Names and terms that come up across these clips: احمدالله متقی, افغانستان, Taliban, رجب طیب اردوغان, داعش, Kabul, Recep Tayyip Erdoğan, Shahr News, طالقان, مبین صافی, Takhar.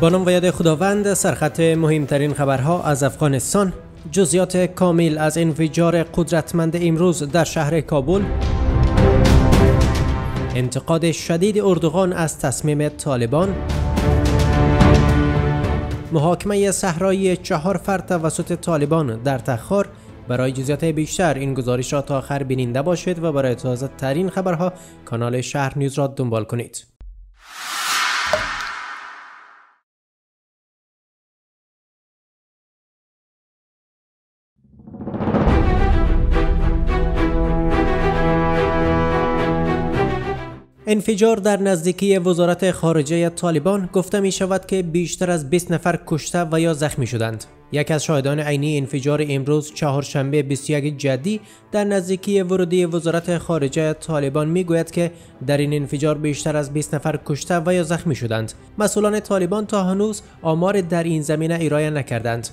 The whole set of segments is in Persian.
با نام و یاد خداوند. سرخط مهمترین خبرها از افغانستان، جزئیات کامل از انفجار قدرتمند امروز در شهر کابل، انتقاد شدید اردوغان از تصمیم طالبان، محاکمه صحرایی 4 فرد توسط طالبان در تخار. برای جزئیات بیشتر این گزارش را تا آخر بیننده باشید و برای تازه ترین خبرها کانال شهر نیوز را دنبال کنید. انفجار در نزدیکی وزارت خارجه طالبان، گفته می شود که بیشتر از 20 نفر کشته و یا زخمی شدند. یک از شاهدان عینی انفجار امروز چهارشنبه 21 جدی در نزدیکی ورودی وزارت خارجه طالبان می گوید که در این انفجار بیشتر از 20 نفر کشته و یا زخمی شدند. مسئولان طالبان تا هنوز آمار در این زمینه ارائه نکردند.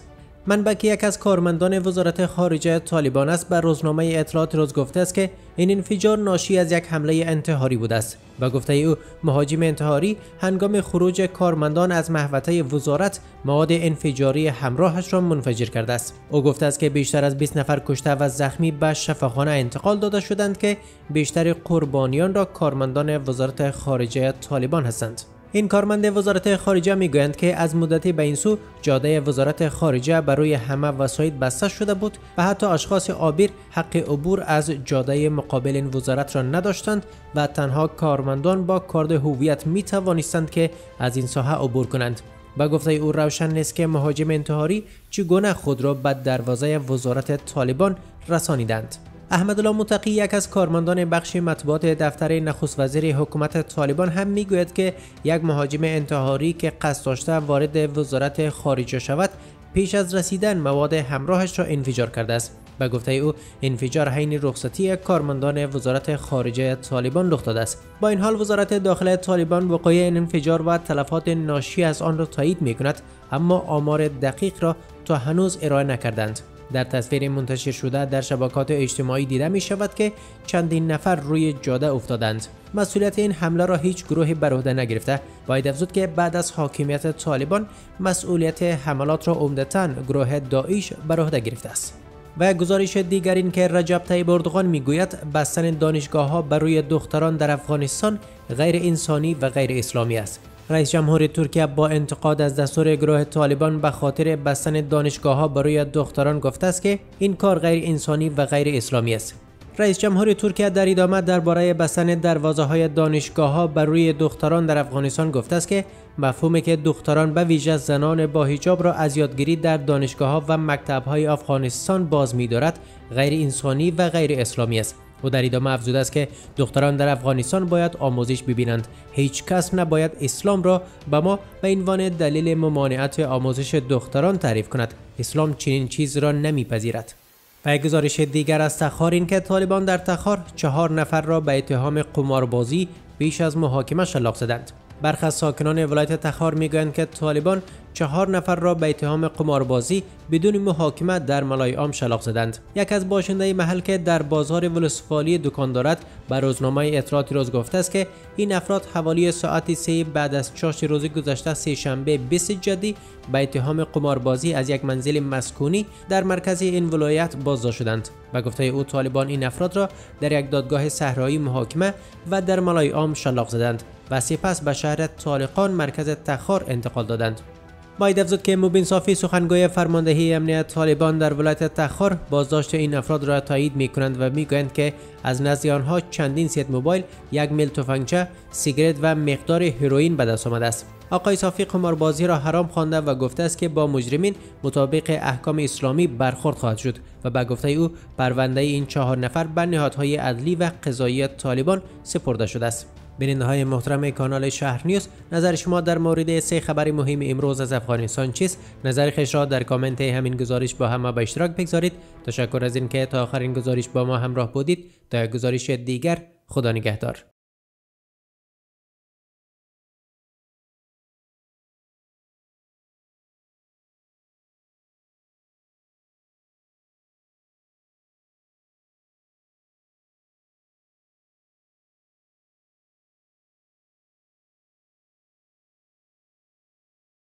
منبع که یک از کارمندان وزارت خارجه طالبان است بر روزنامه اطلاعات روز گفته است که این انفجار ناشی از یک حمله انتحاری بوده است. با گفته او، مهاجم انتحاری هنگام خروج کارمندان از محوطه وزارت مواد انفجاری همراهش را منفجر کرده است. او گفته است که بیشتر از 20 نفر کشته و زخمی به شفاخانه انتقال داده شدند که بیشتر قربانیان را کارمندان وزارت خارجه طالبان هستند. این کارمند وزارت خارجه میگویند که از مدتی به این سو جاده وزارت خارجه برای همه وسایط بسته شده بود و حتی اشخاص عابر حق عبور از جاده مقابل این وزارت را نداشتند و تنها کارمندان با کارت هویت می توانستند که از این ساحه عبور کنند. با گفته او، روشن نیست که مهاجم انتحاری چگونه خود را به دروازه وزارت طالبان رسانیدند. احمدالله متقی، یک از کارمندان بخش مطبوعات دفتر نخست وزیر حکومت طالبان، هم میگوید که یک مهاجم انتحاری که قصد داشته وارد وزارت خارجه شود، پیش از رسیدن مواد همراهش را انفجار کرده است. به گفته او، انفجار حین رخصتی کارمندان وزارت خارجه طالبان رخ داده است. با این حال وزارت داخلی طالبان وقوع این انفجار و تلفات ناشی از آن را تایید میکند، اما آمار دقیق را تا هنوز ارائه نکردند. در تصویر منتشر شده در شبکات اجتماعی دیده می شود که چندین نفر روی جاده افتادند. مسئولیت این حمله را هیچ گروهی بر عهده نگرفته. باید افزود که بعد از حاکمیت طالبان مسئولیت حملات را عمدتاً گروه داعش بر عهده گرفته است. و گزارش دیگر این که رجب طیب اردوغان میگوید بستن دانشگاه‌ها برای دختران در افغانستان غیر انسانی و غیر اسلامی است. رئیس جمهور ترکیه با انتقاد از دستور گروه طالبان به خاطر بستن دانشگاه‌ها برای دختران گفته است که این کار غیر انسانی و غیر اسلامی است. رئیس جمهور ترکیه در ادامه درباره بستن دروازه‌های دانشگاه‌ها برای دختران در افغانستان گفته است که مفهومی که دختران به ویژه زنان با حجاب را از یادگیری در دانشگاه‌ها و مکتب‌های افغانستان باز می‌دارد غیر انسانی و غیر اسلامی است. او در ادامه افزوده است که دختران در افغانستان باید آموزش ببینند. هیچ کس نباید اسلام را به ما به عنوان دلیل ممانعت آموزش دختران تعریف کند. اسلام چنین چیز را نمیپذیرد. و گزارش دیگر از تخار این که طالبان در تخار 4 نفر را به اتهام قماربازی پیش از محاکمه شلاق زدند. برخی از ساکنان ولایت تخار میگویند که طالبان 4 نفر را به اتهام قماربازی بدون محاکمه در ملای عام شلاق زدند. یک از باشنده محل که در بازار ولسوالی دکان دارد بر روزنامه اطلاعات روز گفته است که این افراد حوالی ساعت 3 بعد از 4 روز گذشته سه شنبه 20 جدی به اتهام قماربازی از یک منزل مسکونی در مرکز این ولایت بازداشت شدند. به گفته او، طالبان این افراد را در یک دادگاه صحرایی محاکمه و در ملای عام شلاق زدند و سپس به شهر طالقان مرکز تخار انتقال دادند. باید افزود که مبین صافی، سخنگوی فرماندهی امنیت طالبان در ولایت تخار، بازداشت این افراد را تایید می کنند و می گویند که از نزد آنها چندین ست موبایل، 1 میل تفنگچه، سیگرت و مقدار هیروئین به دست آمده است. آقای صافی قماربازی را حرام خوانده و گفته است که با مجرمین مطابق احکام اسلامی برخورد خواهد شد و به گفته او پرونده این 4 نفر به نهادهای عدلی و قضایی طالبان سپرده شده است. بیننده های محترم کانال شهر نیوز، نظر شما در مورد 3 خبر مهم امروز از افغانستان چیست؟ نظر خیش را در کامنت همین گزارش با همه به اشتراک بگذارید. تشکر از اینکه تا آخرین گزارش با ما همراه بودید. تا گزارش دیگر، خدا نگهدار.